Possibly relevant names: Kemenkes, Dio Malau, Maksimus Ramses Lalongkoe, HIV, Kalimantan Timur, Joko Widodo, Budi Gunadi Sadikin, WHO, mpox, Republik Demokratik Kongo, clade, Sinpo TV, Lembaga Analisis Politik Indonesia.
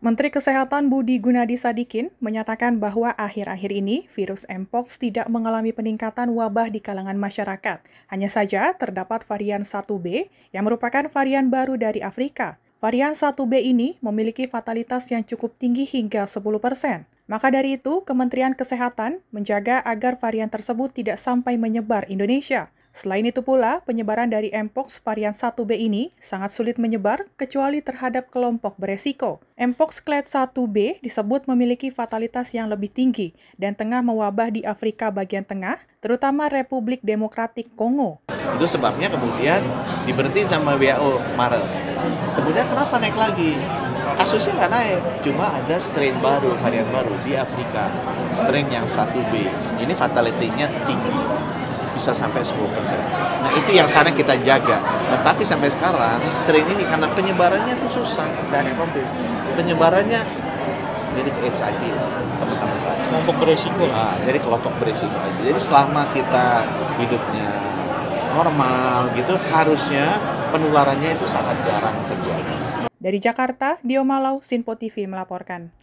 Menteri Kesehatan Budi Gunadi Sadikin menyatakan bahwa akhir-akhir ini virus mpox tidak mengalami peningkatan wabah di kalangan masyarakat. Hanya saja terdapat varian 1B yang merupakan varian baru dari Afrika. Varian 1B ini memiliki fatalitas yang cukup tinggi hingga 10%. Maka dari itu, Kementerian Kesehatan menjaga agar varian tersebut tidak sampai menyebar Indonesia. Selain itu pula, penyebaran dari mpox varian 1B ini sangat sulit menyebar kecuali terhadap kelompok beresiko. Mpox clade 1B disebut memiliki fatalitas yang lebih tinggi dan tengah mewabah di Afrika bagian tengah, terutama Republik Demokratik Kongo. Itu sebabnya kemudian diberhentiin sama WHO Maret. Kemudian kenapa naik lagi? Kasusnya nggak naik, cuma ada strain baru, varian baru di Afrika. Strain yang 1B, ini fatality-nya tinggi. Bisa sampai 10%. Nah, itu yang sekarang kita jaga. Tetapi sampai sekarang, strain ini karena penyebarannya itu susah. Dan penyebarannya dari HIV, teman-teman. Kelompok beresiko. Nah, jadi kelompok beresiko aja. Jadi selama kita hidupnya normal gitu, harusnya penularannya itu sangat jarang terjadi. Dari Jakarta, Dio Malau, Sinpo TV melaporkan.